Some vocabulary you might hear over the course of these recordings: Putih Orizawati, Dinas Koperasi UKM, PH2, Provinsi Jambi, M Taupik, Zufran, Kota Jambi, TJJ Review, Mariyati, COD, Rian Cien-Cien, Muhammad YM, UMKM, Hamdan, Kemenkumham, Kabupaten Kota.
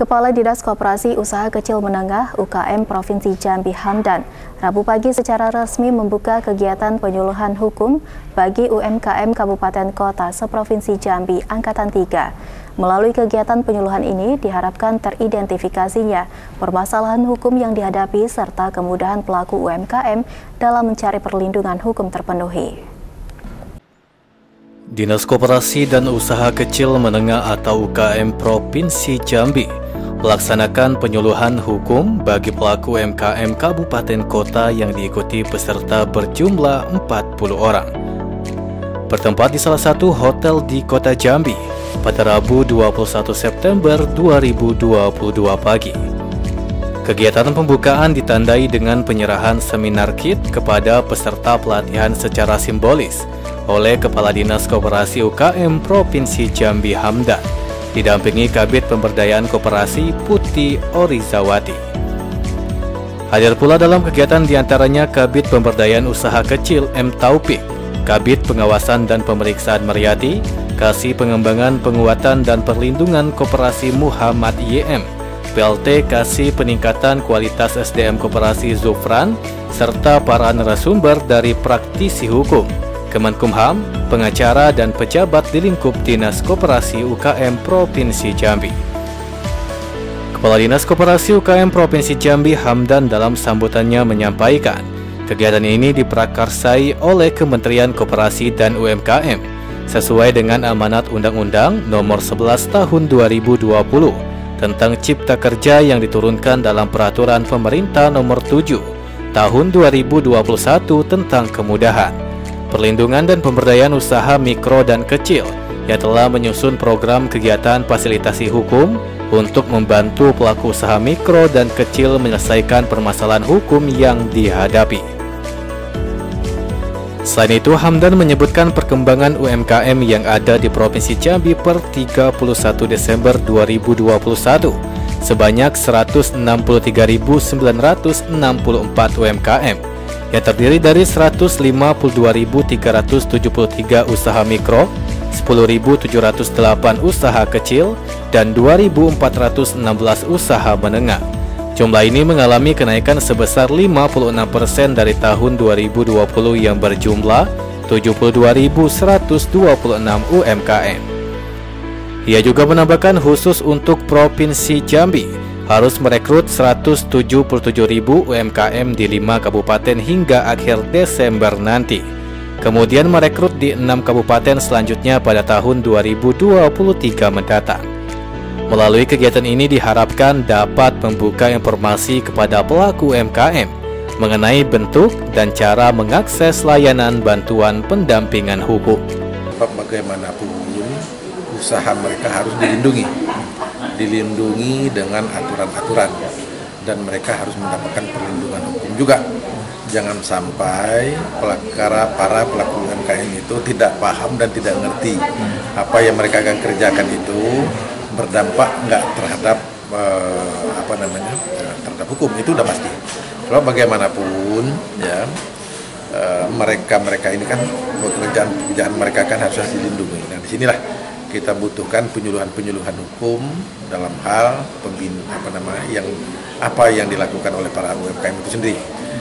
Kepala Dinas Koperasi Usaha Kecil Menengah UKM Provinsi Jambi Hamdan, Rabu pagi secara resmi membuka kegiatan penyuluhan hukum bagi UMKM Kabupaten Kota se-Provinsi Jambi Angkatan 3. Melalui kegiatan penyuluhan ini diharapkan teridentifikasinya permasalahan hukum yang dihadapi serta kemudahan pelaku UMKM dalam mencari perlindungan hukum terpenuhi. Dinas Koperasi dan Usaha Kecil Menengah atau UKM Provinsi Jambi melaksanakan penyuluhan hukum bagi pelaku UMKM Kabupaten Kota yang diikuti peserta berjumlah 40 orang. Bertempat di salah satu hotel di Kota Jambi pada Rabu 21 September 2022 pagi. Kegiatan pembukaan ditandai dengan penyerahan seminar kit kepada peserta pelatihan secara simbolis oleh Kepala Dinas Koperasi UKM Provinsi Jambi Hamdan, didampingi Kabid Pemberdayaan Koperasi Putih Orizawati. Hadir pula dalam kegiatan diantaranya Kabid Pemberdayaan Usaha Kecil M Taupik, Kabid Pengawasan dan Pemeriksaan Mariyati, Kasih Pengembangan Penguatan dan Perlindungan Koperasi Muhammad YM, PLT Kasih Peningkatan Kualitas SDM Koperasi Zufran, serta para narasumber dari praktisi hukum, Kemenkumham, pengacara dan pejabat di lingkup Dinas Koperasi UKM Provinsi Jambi. Kepala Dinas Koperasi UKM Provinsi Jambi Hamdan dalam sambutannya menyampaikan, kegiatan ini diprakarsai oleh Kementerian Koperasi dan UMKM sesuai dengan amanat Undang-Undang Nomor 11 Tahun 2020 tentang Cipta Kerja yang diturunkan dalam Peraturan Pemerintah Nomor 7 Tahun 2021 tentang Kemudahan, Perlindungan dan Pemberdayaan Usaha Mikro dan Kecil yang telah menyusun program kegiatan fasilitasi hukum untuk membantu pelaku usaha mikro dan kecil menyelesaikan permasalahan hukum yang dihadapi. Selain itu, Hamdan menyebutkan perkembangan UMKM yang ada di Provinsi Jambi per 31 Desember 2021 sebanyak 163.964 UMKM. yang terdiri dari 152.373 usaha mikro, 10.708 usaha kecil, dan 2.416 usaha menengah. Jumlah ini mengalami kenaikan sebesar 56% dari tahun 2020 yang berjumlah 72.126 UMKM. Ia juga menambahkan khusus untuk Provinsi Jambi, harus merekrut 177.000 UMKM di 5 kabupaten hingga akhir Desember nanti. Kemudian merekrut di 6 kabupaten selanjutnya pada tahun 2023 mendatang. Melalui kegiatan ini diharapkan dapat membuka informasi kepada pelaku UMKM mengenai bentuk dan cara mengakses layanan bantuan pendampingan hukum. Bagaimanapun usaha mereka harus dilindungi dengan aturan-aturan, dan mereka harus mendapatkan perlindungan hukum juga. Jangan sampai para pelaku UMKM itu tidak paham dan tidak ngerti apa yang mereka akan kerjakan itu berdampak nggak terhadap terhadap hukum, itu udah pasti. Kalau bagaimanapun ya, mereka ini kan pekerjaan mereka kan harus dilindungi. Nah, disinilah kita butuhkan penyuluhan-penyuluhan hukum dalam hal yang dilakukan oleh para UMKM itu sendiri.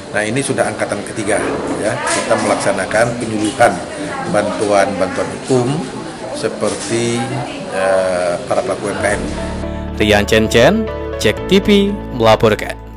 Nah, ini sudah angkatan ketiga ya, kita melaksanakan penyuluhan bantuan hukum seperti para pelaku UMKM. Rian Cien-Cien, Cek TV melaporkan.